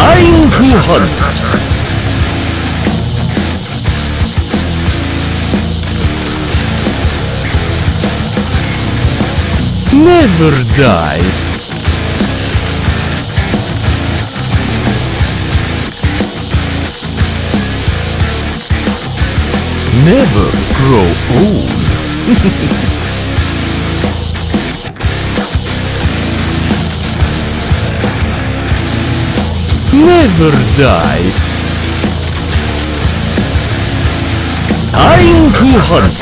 フライングホルン。 Never die. Never grow old. Never die. Time to hunt.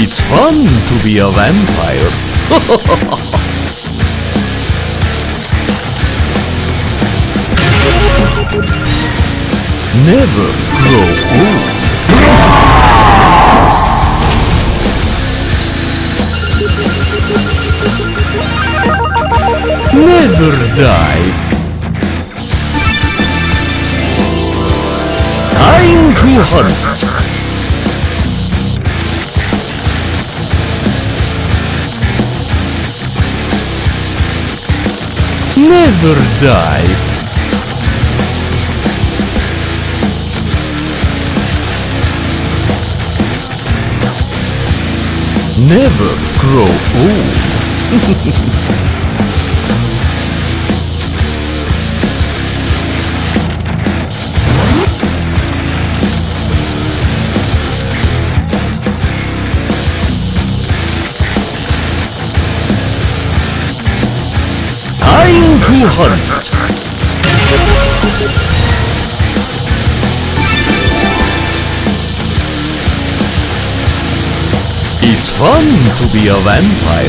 It's fun to be a vampire. Never grow old. Never die. Time to hunt. Never die. Never grow old. To hunt. It's fun to be a vampire.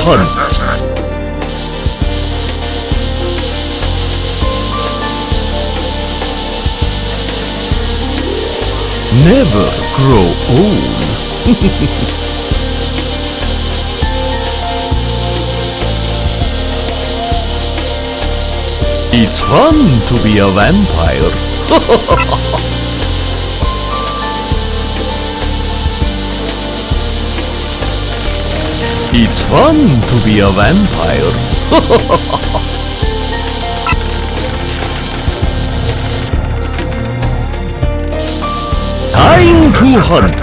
Durham. Never grow old. It's fun to be a vampire. It's fun to be a vampire. Time to hunt.